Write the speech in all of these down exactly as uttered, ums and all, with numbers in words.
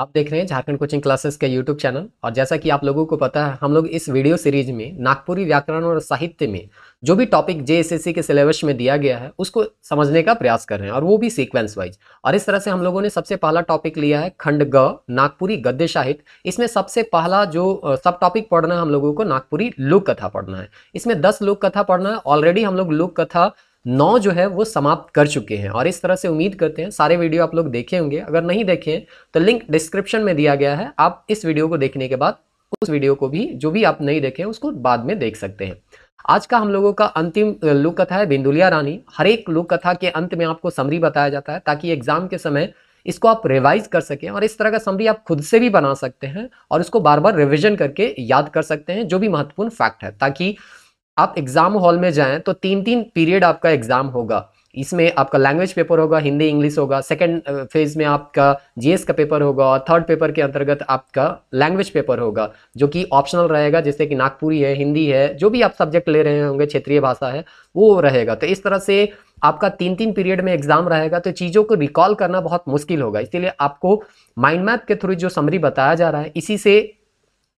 आप देख रहे हैं झारखंड कोचिंग क्लासेस के यूट्यूब चैनल। और जैसा कि आप लोगों को पता है, हम लोग इस वीडियो सीरीज में नागपुरी व्याकरण और साहित्य में जो भी टॉपिक जेएसएससी के सिलेबस में दिया गया है उसको समझने का प्रयास कर रहे हैं, और वो भी सीक्वेंस वाइज। और इस तरह से हम लोगों ने सबसे पहला टॉपिक लिया है खण्ड ग, नागपुरी गद्य साहित्य। इसमें सबसे पहला जो सब टॉपिक पढ़ना है हम लोगों को, नागपुरी लोक कथा पढ़ना है। इसमें दस लोक कथा पढ़ना है। ऑलरेडी हम लोग लोक कथा नौ जो है वो समाप्त कर चुके हैं। और इस तरह से उम्मीद करते हैं सारे वीडियो आप लोग देखे होंगे। अगर नहीं देखे तो लिंक डिस्क्रिप्शन में दिया गया है। आप इस वीडियो को देखने के बाद उस वीडियो को भी, जो भी आप नहीं देखे उसको बाद में देख सकते हैं। आज का हम लोगों का अंतिम लोक कथा है बिंदुलिया रानी। हर एक लोक कथा के अंत में आपको समरी बताया जाता है, ताकि एग्जाम के समय इसको आप रिवाइज कर सकें। और इस तरह का समरी आप खुद से भी बना सकते हैं और उसको बार बार रिविजन करके याद कर सकते हैं जो भी महत्वपूर्ण फैक्ट है, ताकि आप एग्जाम हॉल में जाएं तो तीन तीन पीरियड आपका एग्जाम होगा। इसमें आपका लैंग्वेज पेपर होगा, हिंदी इंग्लिश होगा, सेकंड फेज में आपका जीएस का पेपर होगा, और थर्ड पेपर के अंतर्गत आपका लैंग्वेज पेपर होगा जो कि ऑप्शनल रहेगा, जैसे कि नागपुरी है, हिंदी है, जो भी आप सब्जेक्ट ले रहे होंगे, क्षेत्रीय भाषा है, वो रहेगा। तो इस तरह से आपका तीन तीन पीरियड में एग्जाम रहेगा, तो चीज़ों को रिकॉल करना बहुत मुश्किल होगा। इसीलिए आपको माइंड मैप के थ्रू जो समरी बताया जा रहा है, इसी से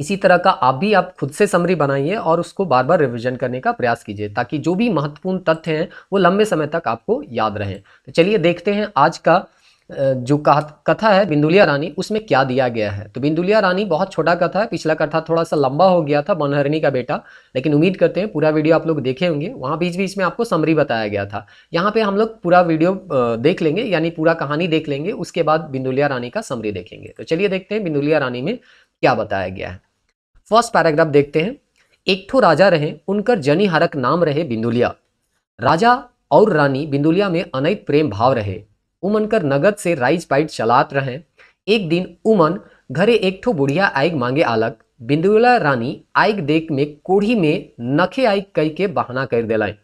इसी तरह का आप भी आप खुद से समरी बनाइए और उसको बार बार रिवीजन करने का प्रयास कीजिए, ताकि जो भी महत्वपूर्ण तथ्य हैं वो लंबे समय तक आपको याद रहें। तो चलिए देखते हैं आज का जो कथा है बिंदुलिया रानी, उसमें क्या दिया गया है। तो बिंदुलिया रानी बहुत छोटा कथा है। पिछला कथा थोड़ा सा लंबा हो गया था, बनहरनी का बेटा, लेकिन उम्मीद करते हैं पूरा वीडियो आप लोग देखे होंगे। वहाँ बीच बीच में आपको समरी बताया गया था। यहाँ पे हम लोग पूरा वीडियो देख लेंगे, यानी पूरा कहानी देख लेंगे, उसके बाद बिंदुलिया रानी का समरी देखेंगे। तो चलिए देखते हैं बिंदुलिया रानी में क्या बताया गया है। फर्स्ट पैराग्राफ देखते हैं। एक ठो राजा रहे, उनकर जनी हरक नाम रहे बिंदुलिया। राजा और रानी बिंदुलिया में अनैत प्रेम भाव रहे। उमन कर नगद से राइज पाइट चलात रहे। एक दिन उमन घरे एक ठो बुढ़िया आइग मांगे आलक। बिंदुलिया रानी आइग देख में कोढ़ी में नखे आइग कह के बहाना कर दिलाए।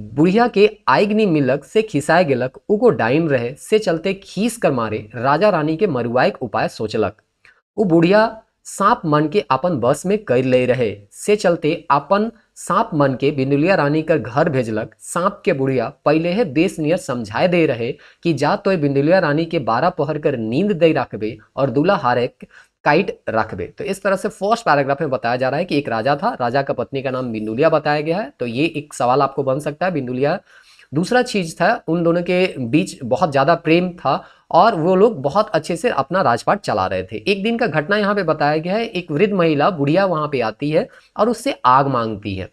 बुढ़िया के आइग नी मिलक से खिसाए गेलक, उगो डाइन रहे से चलते खींच कर मारे। राजा रानी के मरुआक उपाय सोचलक। वो बुढ़िया सांप मन के अपन बस में कर ले रहे से चलते अपन सांप मन के बिंदुलिया रानी कर घर भेजलक। सांप के बुढ़िया पहले है बेस नियर समझाए दे रहे कि जा तो बिंदुलिया रानी के बारह पहर कर नींद दे रखबे और दूल्हा हारक काइट रखबे। तो इस तरह से फर्स्ट पैराग्राफ में बताया जा रहा है कि एक राजा था, राजा का पत्नी का नाम बिंदुलिया बताया गया है। तो ये एक सवाल आपको बन सकता है बिंदुलिया। दूसरा चीज था, उन दोनों के बीच बहुत ज्यादा प्रेम था और वो लोग बहुत अच्छे से अपना राजपाट चला रहे थे। एक दिन का घटना यहाँ पे बताया गया है। एक वृद्ध महिला बुढ़िया वहाँ पे आती है और उससे आग मांगती है,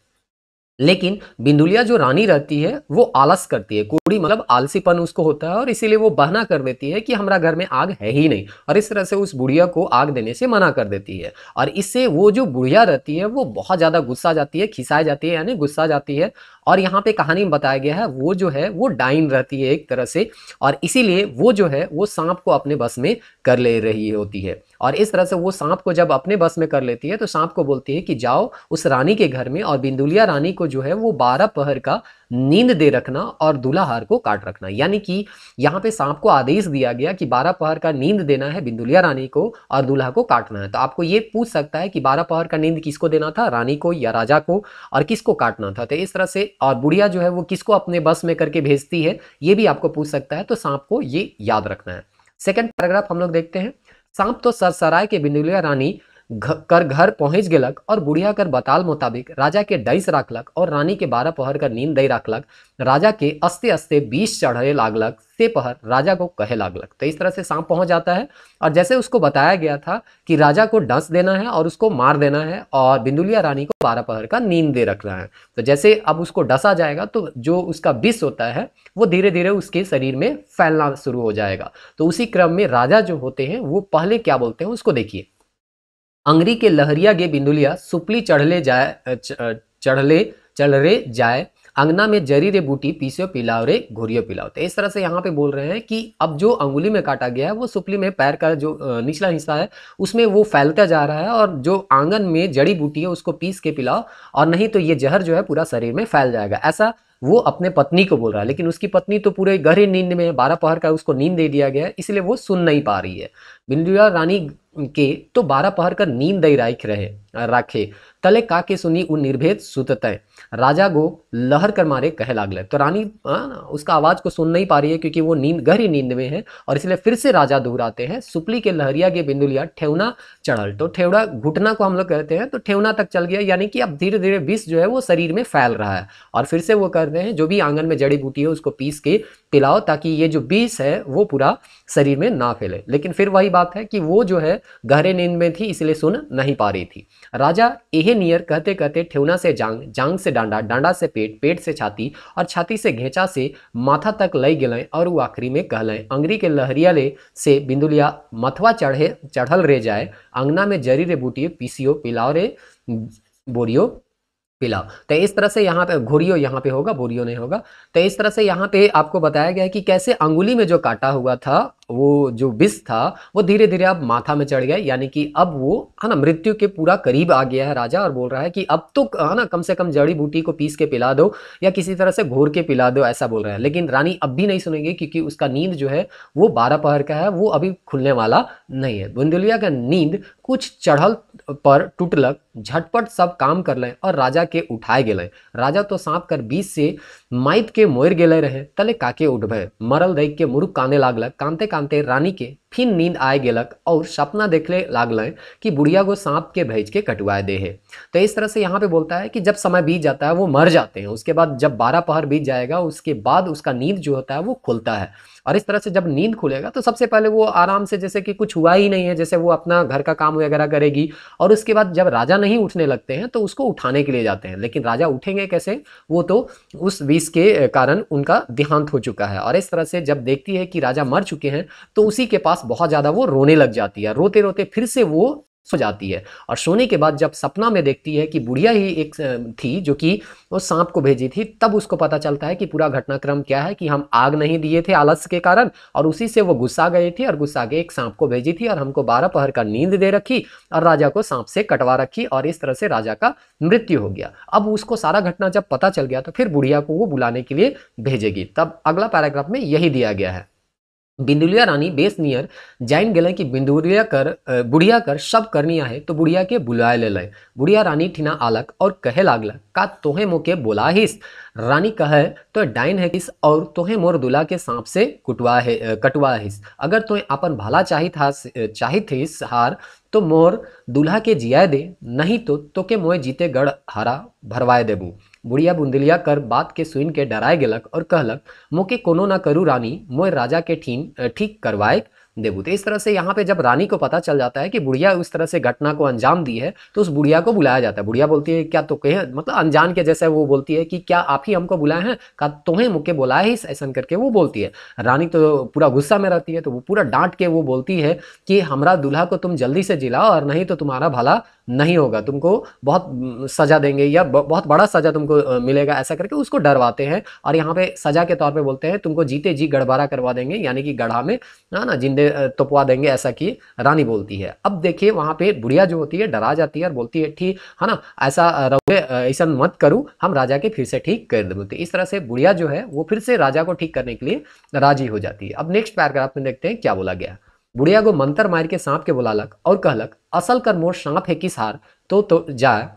लेकिन बिंदुलिया जो रानी रहती है वो आलस करती है। कोड़ी मतलब आलसीपन उसको होता है, और इसीलिए वो बहाना कर देती है कि हमारा घर में आग है ही नहीं, और इस तरह से उस बुढ़िया को आग देने से मना कर देती है। और इससे वो जो बुढ़िया रहती है वो बहुत ज़्यादा गुस्सा जाती है, खिसाई जाती है, यानी गुस्सा जाती है। और यहाँ पे कहानी में बताया गया है वो जो है वो डाइन रहती है एक तरह से, और इसीलिए वो जो है वो सांप को अपने बस में कर ले रही होती है। और इस तरह से वो सांप को जब अपने बस में कर लेती है तो सांप को बोलती है कि जाओ उस रानी के घर में और बिंदुलिया रानी को जो है वो बारह पहर का नींद दे रखना और दूल्हाहार को काट रखना। यानी कि यहाँ पे सांप को आदेश दिया गया कि बारह पहर का नींद देना है बिंदुलिया रानी को और दूल्हा को काटना है। तो आपको ये पूछ सकता है कि बारह पहर का नींद किसको देना था, रानी को या राजा को, और किसको काटना था। तो इस तरह से, और बुढ़िया जो है वो किसको अपने बस में करके भेजती है, ये भी आपको पूछ सकता है। तो सांप को ये याद रखना है। सेकेंड पैराग्राफ हम लोग देखते हैं। सांप तो सरसराय के बिंदुलिया रानी कर घर पहुँच गेलक और बुढ़िया कर बताल मुताबिक राजा के डैस रखलक और रानी के बारह पहर कर नींद दे रखलक। राजा के अस्ते अस्ते बीस चढ़े लागलक से पहर राजा को कहे लागलक। तो इस तरह से सांप पहुंच जाता है, और जैसे उसको बताया गया था कि राजा को डंस देना है और उसको मार देना है और बिंदुलिया रानी को बारह पहर का नींद दे रखना है। तो जैसे अब उसको डसा जाएगा तो जो उसका विष होता है वो धीरे धीरे उसके शरीर में फैलना शुरू हो जाएगा। तो उसी क्रम में राजा जो होते हैं वो पहले क्या बोलते हैं उसको देखिए। अंगरी के लहरिया गे बिंदुलिया सुपली चढ़ले जाए चढ़ले चढ़रे जाए अंगना में जरी रे बूटी पीसियो पिलाओ रे घोरियो पिलाओ। तो इस तरह से यहाँ पे बोल रहे हैं कि अब जो अंगुली में काटा गया है वो सुपली में पैर का जो निचला हिस्सा है उसमें वो फैलता जा रहा है, और जो आंगन में जड़ी बूटी है उसको पीस के पिलाओ, और नहीं तो ये जहर जो है पूरा शरीर में फैल जाएगा। ऐसा वो अपने पत्नी को बोल रहा है, लेकिन उसकी पत्नी तो पूरे गहरी नींद में, बारह पहर का उसको नींद दे दिया गया है, इसलिए वो सुन नहीं पा रही है। बिंदुलिया रानी के तो बारह पहर कर नींद राख रहे राखे तले का के सुनी उ निर्भेद सुततय राजा गो लहर कर मारे कह लागल। तो रानी आ, उसका आवाज को सुन नहीं पा रही है क्योंकि वो नींद गहरी नींद में है और इसलिए फिर से राजा दोहराते हैं सुपली के लहरिया के बिंदुलिया ठेवना चढ़ल। तो ठेवड़ा घुटना को हम लोग कहते हैं, तो ठेवना तक चल गया यानी कि अब धीरे धीरे विष जो है वो शरीर में फैल रहा है। और फिर से वो करते हैं जो भी आंगन में जड़ी बूटी है उसको पीस के पिलाओ ताकि ये जो विष है वो पूरा शरीर में ना फैले। लेकिन फिर वही बात है कि वो जो है गहरे नींद में थी इसलिए सुन नहीं पा रही थी। राजा एहे नियर कहते कहते ठेवना से जांग, जांग से डांडा, डांडा से पेट, पेट से छाती और छाती से घेंचा से माथा तक लई गए और वो आखिरी में कहलें अंगरी के लहरियाले से बिंदुलिया मथवा चढ़े चढ़ल रह जाए अंगना में जरी रे बूटियो पीसियो पिलाओ रे बोरियो पिलाओ। तो इस तरह से यहाँ पे घोरियो यहाँ पे होगा, बोरियो नहीं होगा। तो इस तरह से यहाँ पे आपको बताया गया है कि कैसे अंगुली में जो काटा हुआ था वो जो विष था वो धीरे धीरे अब माथा में चढ़ गया यानी कि अब वो है ना मृत्यु के पूरा करीब आ गया है राजा और बोल रहा है कि अब तो है ना कम से कम जड़ी बूटी को पीस के पिला दो या किसी तरह से घोर के पिला दो ऐसा बोल रहा है। लेकिन रानी अब भी नहीं सुनेगी क्योंकि उसका नींद जो है वो बारह पहर का है, वो अभी खुलने वाला नहीं है। बिंदुलिया का नींद कुछ चढ़ल पर टूटलक झटपट सब काम कर लें और राजा के उठाए गए। राजा तो सांप कर बीच से माइत के मोर गए रहे तले काके उठभय मरल देख के मुरुक काने लागलक। कानते कानते रानी के फिर नींद आए गेलक और सपना देखले लागलें कि बुढ़िया को सांप के भेज के कटवाए दे है। तो इस तरह से यहाँ पे बोलता है कि जब समय बीत जाता है वो मर जाते हैं, उसके बाद जब बारह पहर बीत जाएगा उसके बाद उसका नींद जो होता है वो खुलता है। और इस तरह से जब नींद खुलेगा तो सबसे पहले वो आराम से जैसे कि कुछ हुआ ही नहीं है जैसे वो अपना घर का काम वगैरह करेगी। और उसके बाद जब राजा नहीं उठने लगते हैं तो उसको उठाने के लिए जाते हैं, लेकिन राजा उठेंगे कैसे, वो तो उस विष के कारण उनका देहांत हो चुका है। और इस तरह से जब देखती है कि राजा मर चुके हैं तो उसी के पास बहुत ज़्यादा वो रोने लग जाती है। रोते रोते फिर से वो सो जाती है और सोने के बाद जब सपना में देखती है कि बुढ़िया ही एक थी जो कि वो सांप को भेजी थी, तब उसको पता चलता है कि पूरा घटनाक्रम क्या है कि हम आग नहीं दिए थे आलस के कारण और उसी से वो गुस्सा गई थी और गुस्सा के एक सांप को भेजी थी और हमको बारह पहर का नींद दे रखी और राजा को सांप से कटवा रखी और इस तरह से राजा का मृत्यु हो गया। अब उसको सारा घटना जब पता चल गया तो फिर बुढ़िया को वो बुलाने के लिए भेजेगी। तब अगला पैराग्राफ में यही दिया गया है बिंदुलिया रानी बेस नियर जान गए कि बिंदुलिया कर बुढ़िया कर सब करनी है तो बुढ़िया के बुलाए ले लें। बुढ़िया रानी ठिना आलक और कहे लागल का तोहे मोके बोलाहिस। रानी कहे तो डाइन है किस और तोहे मोर दुला के सांप से कुटवा है कटवा हिस। अगर तोहे अपन भला चाहित हास चाहित हिस हार तो मोर दुल्हा के जियाए दे, नहीं तो तोके मोए जीते गढ़ हारा भरवाए देबू। बुढ़िया बिंदुलिया कर बात के सुन के डराए गेलक और कहलक मोके कोनो ना करू रानी, मोए राजा के ठीन ठीक करवाए देबू। तो इस तरह से यहाँ पे जब रानी को पता चल जाता है कि बुढ़िया उस तरह से घटना को अंजाम दी है तो उस बुढ़िया को बुलाया जाता है। बुढ़िया बोलती है क्या तो कहे मतलब अनजान के जैसे वो बोलती है कि क्या आप ही हमको बुलाए हैं, का तोहे मुके बोलाया है ऐसा करके वो बोलती है। रानी तो पूरा गुस्सा में रहती है तो वो पूरा डांट के वो बोलती है कि हमारा दूल्हा को तुम जल्दी से जिलाओ और नहीं तो तुम्हारा भला नहीं होगा, तुमको बहुत सजा देंगे या बहुत बड़ा सजा तुमको मिलेगा ऐसा करके उसको डरवाते हैं। और यहाँ पे सजा के तौर पे बोलते हैं तुमको जीते जी गड़बारा करवा देंगे यानी कि गढ़ा में ना ना जिंदे तोपवा देंगे ऐसा कि रानी बोलती है। अब देखिए वहाँ पे बुढ़िया जो होती है डरा जाती है और बोलती है ठीक है ना ऐसा रहोगे ऐसा मत करूँ, हम राजा के फिर से ठीक कर देते। इस तरह से बुढ़िया जो है वो फिर से राजा को ठीक करने के लिए राजी हो जाती है। अब नेक्स्ट पैराग्राफ में देखते हैं क्या बोला गया। बुढ़िया को मंतर मार के सांप के बुलालक और कहलक असल कर मोर सांप है किस हार तो तो जाए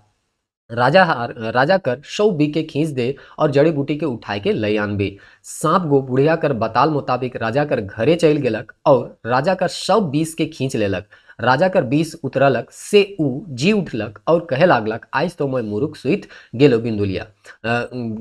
राजा हार राजा कर शव बी के खींच दे और जड़ी बूटी के उठाए के लय आन बी। सांप गो बुढ़िया कर बताल मुताबिक राजा कर घरे चल गेलक और राजा कर शव बीस के खींच लेलक। राजा कर बीस उतरलक से ऊ जी उठलक और कहे लागलक आज तो मैं मुरुख सुइत गेलो बिंदुलिया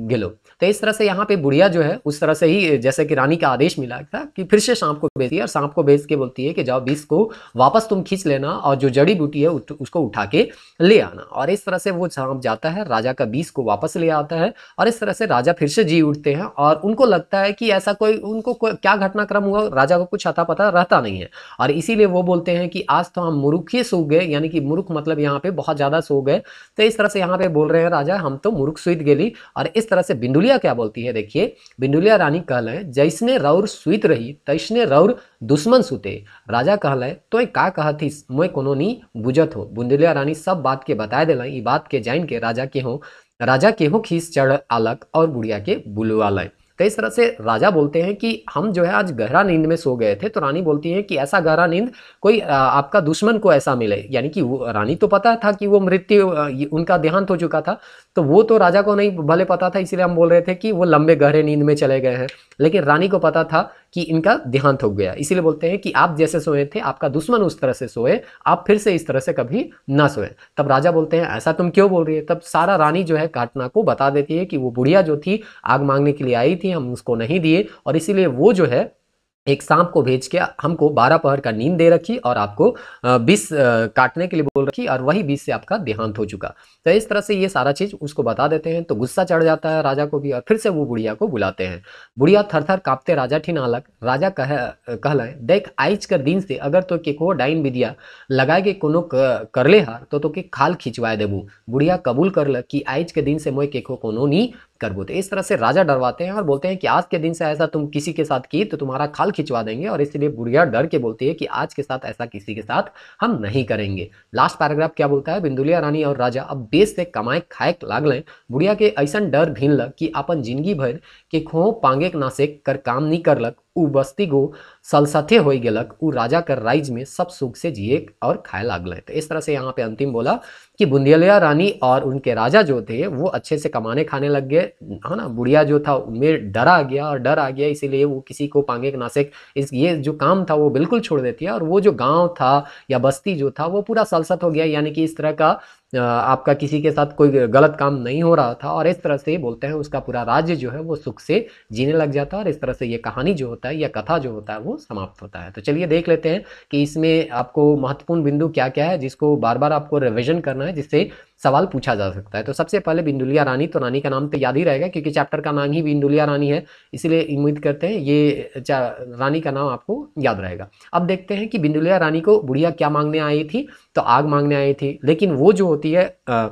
गेलो। तो इस तरह से यहाँ पे बुढ़िया जो है उस तरह से ही जैसे कि रानी का आदेश मिला था कि फिर से सांप को भेजती है और सांप को भेज के बोलती है कि जाओ बीस को वापस तुम खींच लेना और जो जड़ी बूटी है उसको उठा के ले आना। और इस तरह से वो सांप जाता है राजा का बीस को वापस ले आता है और इस तरह से राजा फिर से जी उठते हैं और उनको लगता है कि ऐसा कोई उनको को, क्या घटनाक्रम हुआ राजा को कुछ अता पता रहता नहीं है और इसीलिए वो बोलते हैं कि आज तो हम मुरुख ही सो गए यानी कि मुरुख मतलब यहाँ पे बहुत ज़्यादा सो गए। तो इस तरह से यहाँ पे बोल रहे हैं राजा हम तो मुरुख सुइत गेली। और इस तरह से बिंदुलिया क्या बोलती है देखिए बिंदुलिया रानी कहले जैसने रौर सुइत रही तैसने रौर दुश्मन सुते। राजा कहले तो का कहतीस मोए कोनो नी बुझत हो। बिंदुलिया रानी सब बात के बताए देला ई बात के जान के राजा के हो राजा के हो खीस चढ़ आलक और बुढ़िया के बुलवालय। तो इस तरह से राजा बोलते हैं कि हम जो है आज गहरा नींद में सो गए थे। तो रानी बोलती है कि ऐसा गहरा नींद कोई आपका दुश्मन को ऐसा मिले, यानी कि वो रानी तो पता था कि वो मृत्यु, उनका देहांत हो चुका था, तो वो तो राजा को नहीं भले पता था, इसीलिए हम बोल रहे थे कि वो लंबे गहरे नींद में चले गए हैं, लेकिन रानी को पता था कि इनका देहांत हो गया। इसीलिए बोलते हैं कि आप जैसे सोए थे आपका दुश्मन उस तरह से सोए, आप फिर से इस तरह से कभी ना सोए। तब राजा बोलते हैं ऐसा तुम क्यों बोल रही है। तब सारा रानी जो है घटना को बता देती है कि वो बुढ़िया जो थी आग मांगने के लिए आई थी, हम उसको नहीं दिए और इसीलिए वो जो है एक सांप को भेज के हमको बारह पहर का नींद दे रखी और आपको बीस काटने के लिए बोल रखी और वही बीस से आपका देहांत हो चुका। तो इस तरह से ये सारा चीज़ उसको बता देते हैं। तो गुस्सा चढ़ जाता है राजा को भी और फिर से वो बुढ़िया को बुलाते हैं। बुढ़िया थर थर काँपते राजा ठिन अलग राजा कह कहलाए देख आइज कर दिन से अगर तो के को डाइन विद्या लगाए के कोनो कर ले हार तो, तो के खाल खिंचवाए देबू। बुढ़िया कबूल कर ल कि आइज के दिन से मोए केको कोनो नी करबो। तो इस तरह से राजा डरवाते हैं और बोलते हैं कि आज के दिन से ऐसा तुम किसी के साथ की तो तुम्हारा खाल खिंचवा देंगे, और इसलिए बुढ़िया डर के बोलती है कि आज के साथ ऐसा किसी के साथ हम नहीं करेंगे। लास्ट पैराग्राफ क्या बोलता है, बिंदुलिया रानी और राजा अब बेस से कमाए खाए लागलें, बुढ़िया के ऐसा डर भीन लग कि अपन जिंदगी भर के खो पांगे नासे कर काम नहीं करलक, उ बस्ती गो सलसथे हो गलक, उ राजा कर राइज में सब सुख से जिए और खाए लागल। तो इस तरह से यहाँ पे अंतिम बोला कि बिंदुलिया रानी और उनके राजा जो थे वो अच्छे से कमाने खाने लग गए, है ना। बुढ़िया जो था उनमें डरा गया और डर आ गया, इसीलिए वो किसी को पांगे नासेक इस ये जो काम था वो बिल्कुल छोड़ देती है और वो जो गांव था या बस्ती जो था वो पूरा सलसत हो गया, यानी कि इस तरह का आपका किसी के साथ कोई गलत काम नहीं हो रहा था। और इस तरह से बोलते हैं उसका पूरा राज्य जो है वो सुख से जीने लग जाता है और इस तरह से ये कहानी जो होता है या कथा जो होता है वो समाप्त होता है। तो चलिए देख लेते हैं कि इसमें आपको महत्वपूर्ण बिंदु क्या क्या है जिसको बार बार आपको रिविजन करना है, जिससे सवाल पूछा जा सकता है। तो सबसे पहले बिंदुलिया रानी, तो रानी का नाम तो याद ही रहेगा क्योंकि चैप्टर का नाम ही बिंदुलिया रानी है, इसीलिए उम्मीद करते हैं ये रानी का नाम आपको याद रहेगा। अब देखते हैं कि बिंदुलिया रानी को बुढ़िया क्या मांगने आई थी, तो आग मांगने आई थी, लेकिन वो जो होती है आ,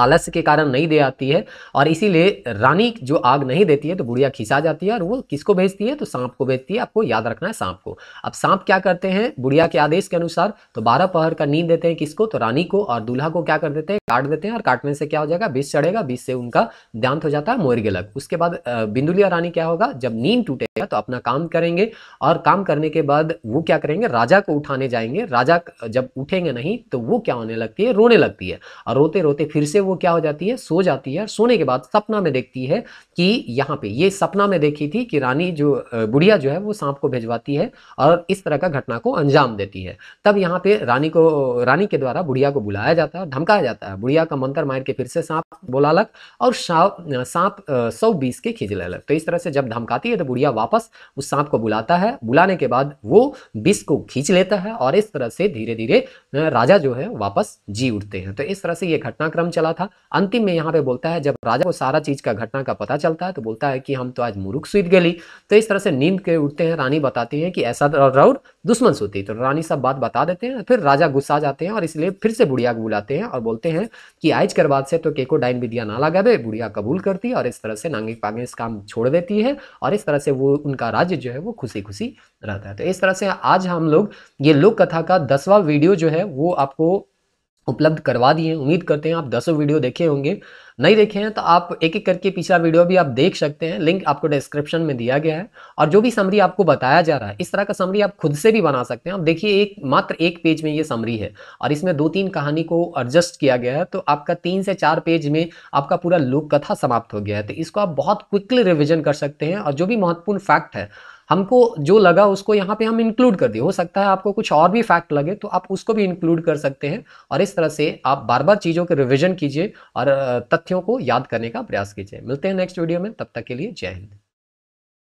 आलस्य के कारण नहीं दे आती है और इसीलिए रानी जो आग नहीं देती है तो बुढ़िया खिंचा जाती है और वो किसको भेजती है, तो सांप को भेजती है। आपको याद रखना है सांप को। अब सांप क्या करते हैं बुढ़िया के आदेश के अनुसार, तो बारह पहर का नींद देते हैं किसको, तो रानी को, और दूल्हा को क्या कर देते हैं काट देते हैं और काटने से क्या हो जाएगा विष चढ़ेगा, विष से उनका देहांत हो जाता है मोरगे लग। उसके बाद बिंदुलिया रानी क्या होगा जब नींद टूटेगा तो अपना काम करेंगे और काम करने के बाद वो क्या करेंगे राजा को उठाने जाएंगे। राजा जब उठेंगे नहीं तो वो क्या होने लगती है रोने लगती है और रोते रोते फिर से वो क्या हो जाती है सो जाती है। और सोने के बाद सपना में देखती है कि यहाँ पे ये सपना में देखी थी कि रानी जो बुढ़िया जो है वो सांप को भेजवाती है और इस तरह का घटना को अंजाम देती है। तब यहाँ पे रानी को रानी के द्वारा बुढ़िया को बुलाया जाता है, धमकाया जाता है, बुढ़िया का मंत्र मार के फिर से सांप बोलालक और सांप सौ बीस के खिंचले लग। तो इस तरह से जब धमकाती है तो बुढ़िया वापस उस सांप को बुलाता है, बुलाने के बाद वो बीस को खींच लेता है और इस तरह से धीरे धीरे राजा जो है वापस जी उठते हैं। तो इस तरह से यह घटनाक्रम चला था। अंतिम में यहाँ पे बोलता है जब राजा को सारा चीज का घटना का पता चलता है तो बोलता है कि हम तो आज मुरुख सुइत गली। तो इस तरह से नींद के उठते हैं, रानी बताती है कि ऐसा राउर दुश्मन सोती, तो रानी सब बात बता देते हैं। फिर राजा गुस्सा जाते हैं और इसलिए फिर से बुढ़िया को बुलाते हैं और बोलते हैं कि आज कर बाद से तो केको डाइन विद्या ना लगावे। बुढ़िया कबूल करती है और इस तरह से नांगिक पांगिस काम छोड़ देती है और इस तरह से वो उनका राज्य जो है वो खुशी खुशी रहता है। तो इस तरह से आज हम लोग ये लोक कथा का दसवां वीडियो जो है वो आपको उपलब्ध करवा दिए। उम्मीद करते हैं आप दसों वीडियो देखे होंगे, नहीं देखे हैं तो आप एक एक करके पिछला वीडियो भी आप देख सकते हैं, लिंक आपको डिस्क्रिप्शन में दिया गया है। और जो भी समरी आपको बताया जा रहा है इस तरह का समरी आप खुद से भी बना सकते हैं। आप देखिए एक मात्र एक पेज में ये समरी है और इसमें दो तीन कहानी को एडजस्ट किया गया है, तो आपका तीन से चार पेज में आपका पूरा लोक कथा समाप्त हो गया है। तो इसको आप बहुत क्विकली रिविजन कर सकते हैं और जो भी महत्वपूर्ण फैक्ट है हमको जो लगा उसको यहाँ पे हम इंक्लूड कर दिए। हो सकता है आपको कुछ और भी फैक्ट लगे तो आप उसको भी इंक्लूड कर सकते हैं और इस तरह से आप बार बार चीज़ों के रिवीजन कीजिए और तथ्यों को याद करने का प्रयास कीजिए। मिलते हैं नेक्स्ट वीडियो में, तब तक के लिए जय हिंद।